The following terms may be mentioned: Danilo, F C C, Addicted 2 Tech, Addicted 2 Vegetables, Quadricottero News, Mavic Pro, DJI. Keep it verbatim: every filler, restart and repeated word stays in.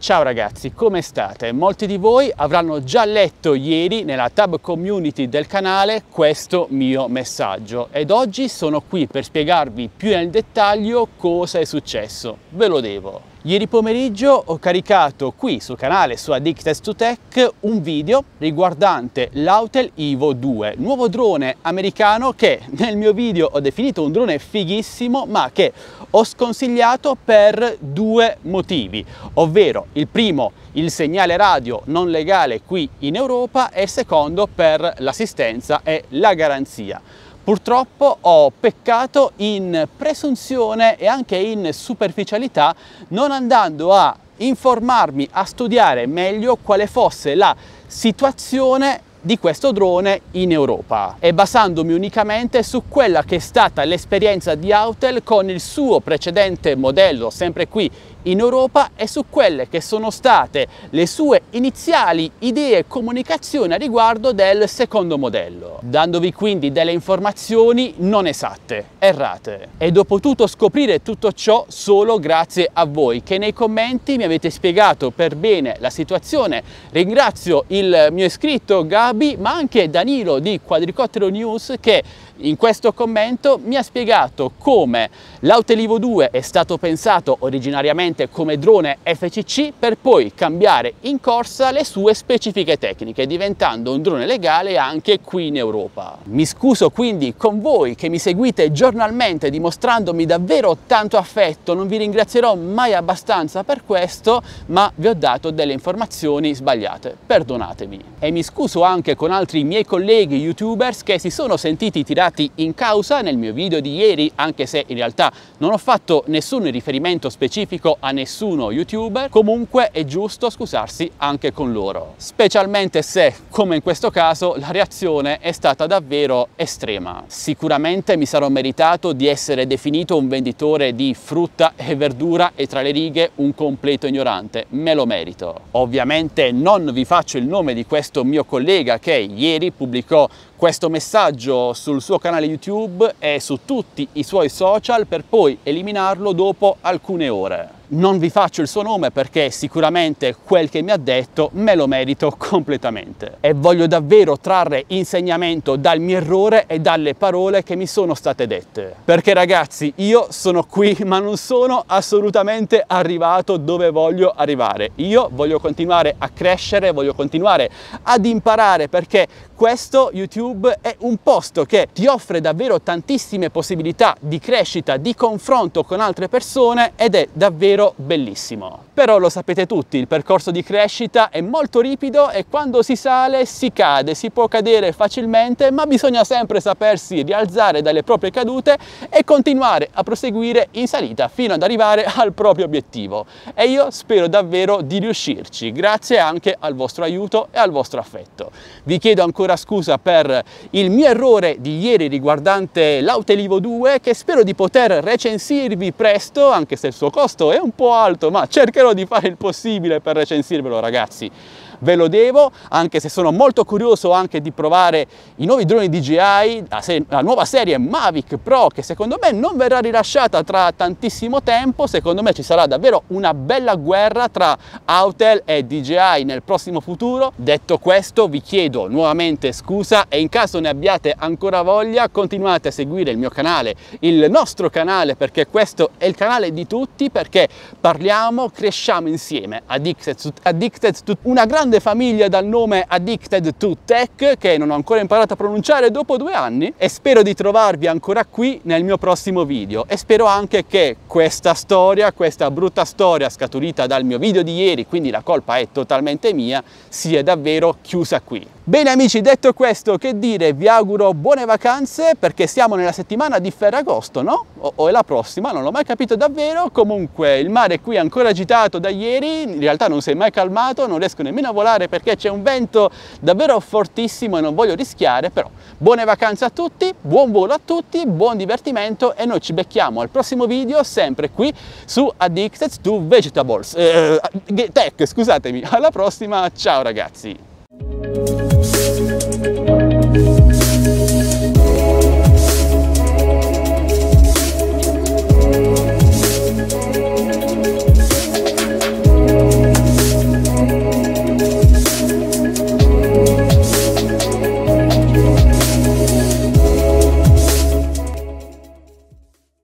Ciao ragazzi, come state? Molti di voi avranno già letto ieri nella tab community del canale questo mio messaggio ed oggi sono qui per spiegarvi più nel dettaglio cosa è successo. Ve lo devo. Ieri pomeriggio ho caricato qui sul canale, su Addicted two Tech, un video riguardante l'Autel Evo due, nuovo drone americano che nel mio video ho definito un drone fighissimo ma che ho sconsigliato per due motivi, ovvero il primo il segnale radio non legale qui in Europa e il secondo per l'assistenza e la garanzia. Purtroppo ho peccato in presunzione e anche in superficialità, non andando a informarmi, a studiare meglio quale fosse la situazione di questo drone in Europa e basandomi unicamente su quella che è stata l'esperienza di Autel con il suo precedente modello sempre qui in Europa e su quelle che sono state le sue iniziali idee e comunicazioni a riguardo del secondo modello, dandovi quindi delle informazioni non esatte, errate, ed ho potuto scoprire tutto ciò solo grazie a voi che nei commenti mi avete spiegato per bene la situazione. Ringrazio il mio iscritto Gabi ma anche Danilo di Quadricottero News che in questo commento mi ha spiegato come l'Autel Evo due è stato pensato originariamente come drone F C C per poi cambiare in corsa le sue specifiche tecniche, diventando un drone legale anche qui in Europa. Mi scuso quindi con voi che mi seguite giornalmente dimostrandomi davvero tanto affetto, non vi ringrazierò mai abbastanza per questo, ma vi ho dato delle informazioni sbagliate, perdonatemi. E mi scuso anche con altri miei colleghi youtubers che si sono sentiti tirati in causa nel mio video di ieri, anche se in realtà non ho fatto nessun riferimento specifico a nessuno youtuber. Comunque è giusto scusarsi anche con loro, specialmente se, come in questo caso, la reazione è stata davvero estrema. Sicuramente mi sarò meritato di essere definito un venditore di frutta e verdura e tra le righe un completo ignorante, me lo merito. Ovviamente non vi faccio il nome di questo mio collega che ieri pubblicò questo messaggio sul suo canale YouTube e su tutti i suoi social per poi eliminarlo dopo alcune ore. Non vi faccio il suo nome perché sicuramente quel che mi ha detto me lo merito completamente e voglio davvero trarre insegnamento dal mio errore e dalle parole che mi sono state dette, perché ragazzi io sono qui ma non sono assolutamente arrivato dove voglio arrivare. Io voglio continuare a crescere, voglio continuare ad imparare, perché questo YouTube è un posto che ti offre davvero tantissime possibilità di crescita, di confronto con altre persone ed è davvero bellissimo. Però lo sapete tutti, il percorso di crescita è molto ripido e quando si sale si cade, si può cadere facilmente, ma bisogna sempre sapersi rialzare dalle proprie cadute e continuare a proseguire in salita fino ad arrivare al proprio obiettivo. E io spero davvero di riuscirci, grazie anche al vostro aiuto e al vostro affetto. Vi chiedo ancora scusa per il mio errore di ieri riguardante l'Autel Evo due, che spero di poter recensirvi presto, anche se il suo costo è un po' alto, ma cercherò di fare il possibile per recensirvelo ragazzi. Ve lo devo, anche se sono molto curioso anche di provare i nuovi droni D J I, la, se la nuova serie Mavic Pro, che secondo me non verrà rilasciata tra tantissimo tempo. Secondo me ci sarà davvero una bella guerra tra Autel e D J I nel prossimo futuro. Detto questo, vi chiedo nuovamente scusa e in caso ne abbiate ancora voglia continuate a seguire il mio canale, il nostro canale, perché questo è il canale di tutti, perché parliamo, cresciamo insieme. Addicted, Addicted, una grande famiglia dal nome Addicted two Tech che non ho ancora imparato a pronunciare dopo due anni, e spero di trovarvi ancora qui nel mio prossimo video e spero anche che questa storia, questa brutta storia scaturita dal mio video di ieri, quindi la colpa è totalmente mia, sia davvero chiusa qui. Bene amici, detto questo, che dire, vi auguro buone vacanze perché siamo nella settimana di Ferragosto, no? O, o è la prossima, non l'ho mai capito davvero. Comunque il mare qui è ancora agitato da ieri, in realtà non si è mai calmato, non riesco nemmeno a volare perché c'è un vento davvero fortissimo e non voglio rischiare. Però buone vacanze a tutti, buon volo a tutti, buon divertimento e noi ci becchiamo al prossimo video sempre qui su Addicted two Vegetables eh, Tech, scusatemi. Alla prossima, ciao ragazzi.